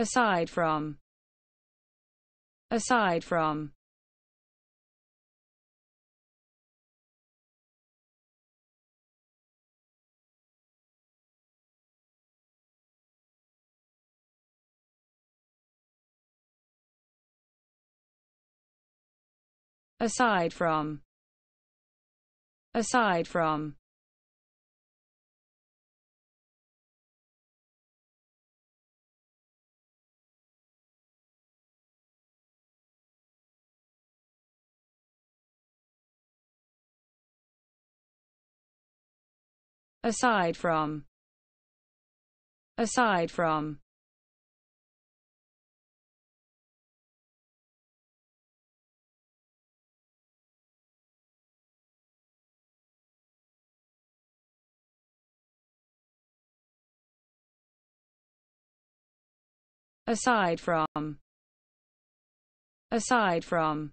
aside from aside from aside from aside from